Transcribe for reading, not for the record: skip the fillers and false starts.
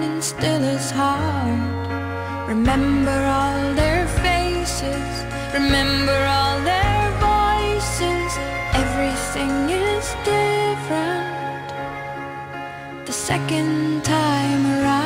standing still is hard. Remember all their faces, remember all their voices. Everything is different the second time around.